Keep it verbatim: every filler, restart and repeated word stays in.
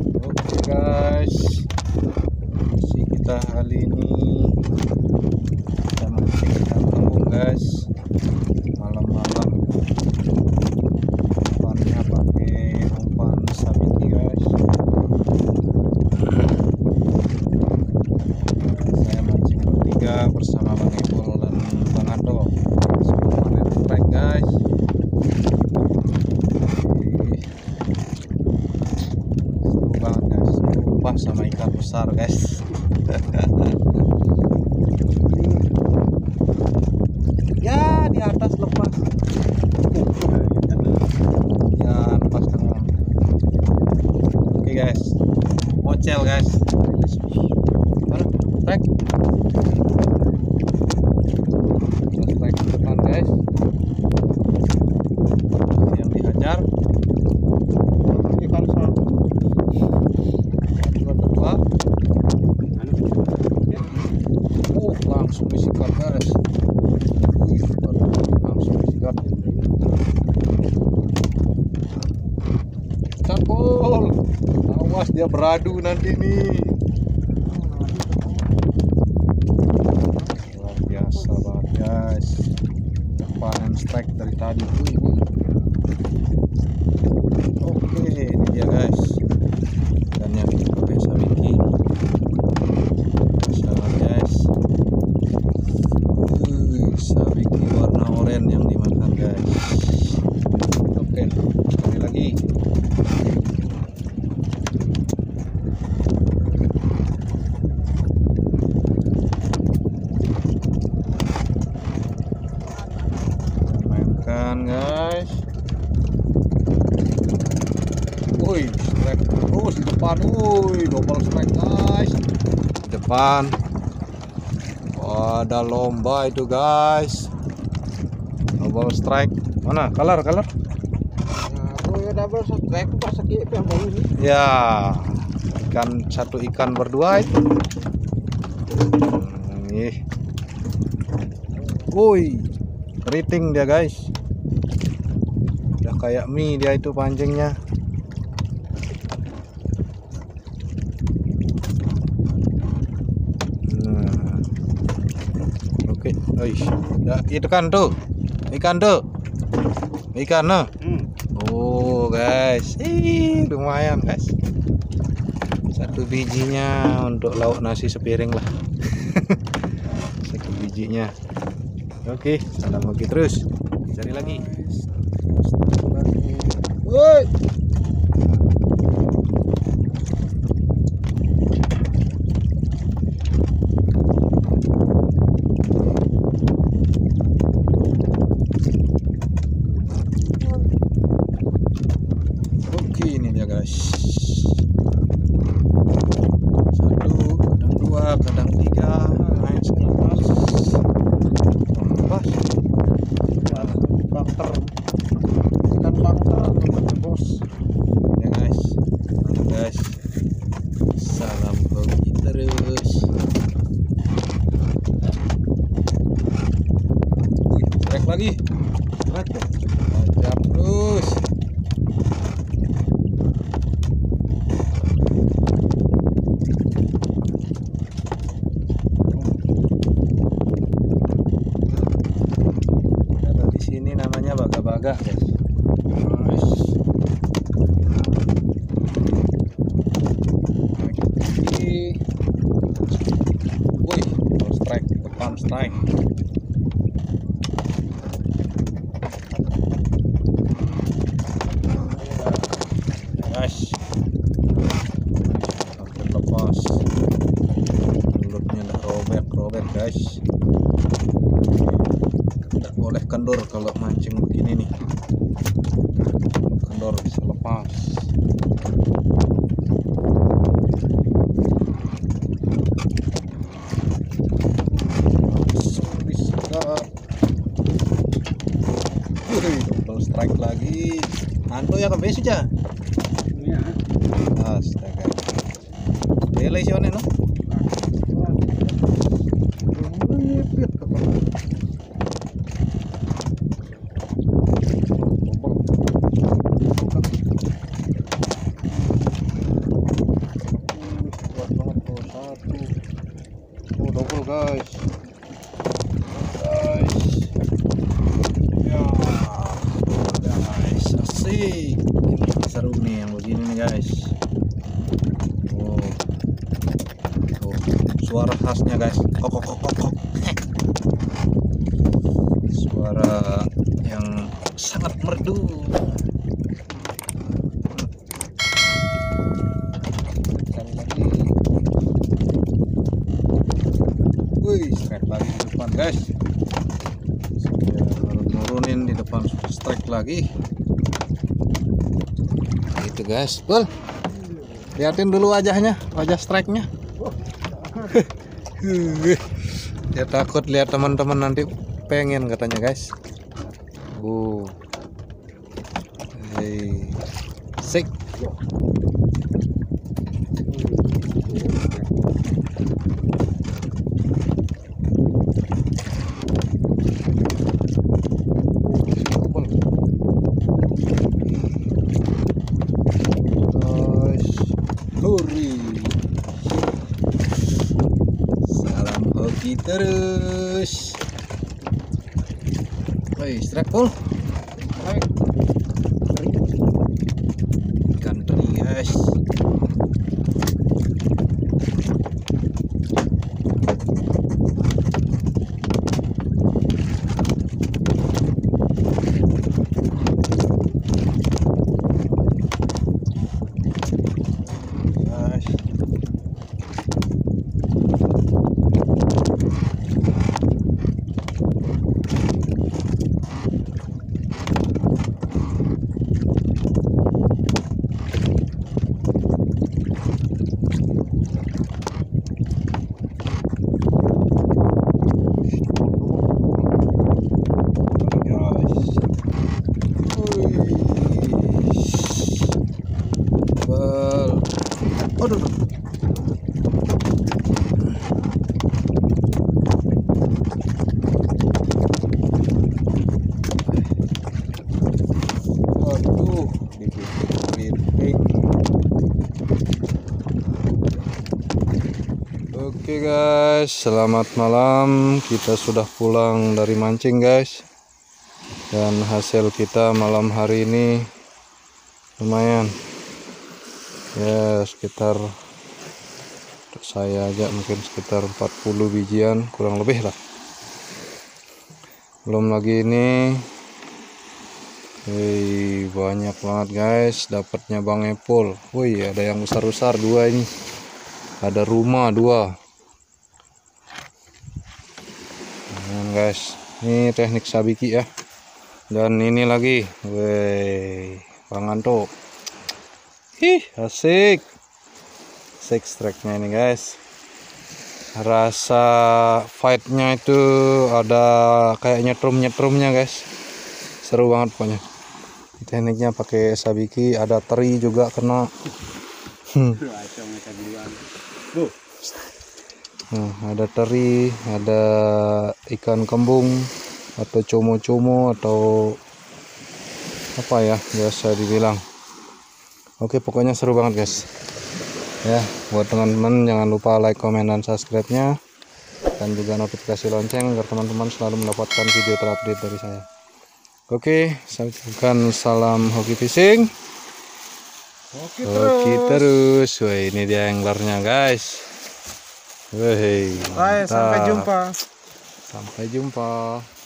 Oke guys, misi kita kali ini kita mancing ikan kembung guys, malam-malam. Umpannya pakai umpan sabiki guys. Saya mancing bertiga bersama Bang Epol dan Bang Ando. Semuanya tertarik guys. Sama ikan besar guys. Ya di atas lepas. Ya lepas tangan. Oke guys, mocel guys. Trek. Trek ke depan guys. Yang dihajar. Langsung disikat guys, langsung disikat, cakol, awas dia beradu nanti nih, luar biasa banget guys, panen strike dari tadi tuh. Oke ini dia guys, dan yang kita pakai sabiki. Sabiki warna oranye yang dimakan guys. Oke, sekali lagi. Mainkan guys. Woi, strike terus di depan. Woi, double strike guys. Di depan. Ada lomba itu guys, double strike mana? Color, color. Nah, double strike persegi yang baru ini. Ya, ikan satu ikan berdua itu. Nih, woi, keriting dia guys. Udah kayak mie dia itu pancingnya. Oke, okay. Ya, itu kan tuh, ikan tuh, ikan no. Hmm. Oh guys, ih lumayan guys, satu bijinya untuk lauk nasi sepiring lah, satu bijinya. Oke, okay. Salam lagi terus, cari lagi. Woi. Ini dia guys, satu, kadang dua, kadang tiga, main selepas lepas bakter, ikan bakter bos ya guys. Halo guys, salam hoki terus. Wih, strike lagi, strike tajam terus. Agak guys, guys. Woi, strike depan strike. Guys, hampir lepas. Mulutnya udah robek robek guys. Tidak boleh kendor kalau mancing begini nih. Kendor bisa lepas. Double strike lagi. Ando ya kembali saja. Iya. Astaga. Delay sih no. guys. Guys. Ya, guys, asik. Ini seru nih yang begini nih guys. Wow. Tuh, suara khasnya guys. Kok kok kok kok. Suara yang sangat merdu. Strike lagi di depan guys, baru nurunin di depan, strike lagi itu guys. Bol, liatin dulu wajahnya, wajah strike-nya. Dia takut lihat teman-teman nanti pengen katanya guys. Uh, hey, sick. Salam hoki terus. Woi, strike pol. Ikan teri guys. Aduh, aduh, dipikir-pikir. Oke guys, selamat malam. Kita sudah pulang dari mancing guys, dan hasil kita malam hari ini lumayan. Ya, sekitar saya aja mungkin sekitar empat puluh bijian kurang lebih lah. Belum lagi ini, hei, banyak banget guys dapatnya Bang Epol. Woi, ada yang besar-besar dua ini, ada ruma dua. Nah, guys, ini teknik sabiki ya. Dan ini lagi, woi, panganto. Ih, asik. Asik strike-nya ini guys. Rasa fight-nya itu ada kayak nyetrum-nyetrumnya guys. Seru banget pokoknya. Tekniknya pakai sabiki, ada teri juga kena. Hmm. Nah, ada teri, ada ikan kembung atau cumu-cumu atau apa ya biasa dibilang. Oke, pokoknya seru banget guys. Ya, buat teman-teman jangan lupa like, comment, dan subscribe-nya. Dan juga notifikasi lonceng agar teman-teman selalu mendapatkan video terupdate dari saya. Oke, saya ucapkan salam hoki fishing. Hoki terus. Hoki terus. Wah, ini dia anglernya guys. Wah, mantap. Sampai jumpa. Sampai jumpa.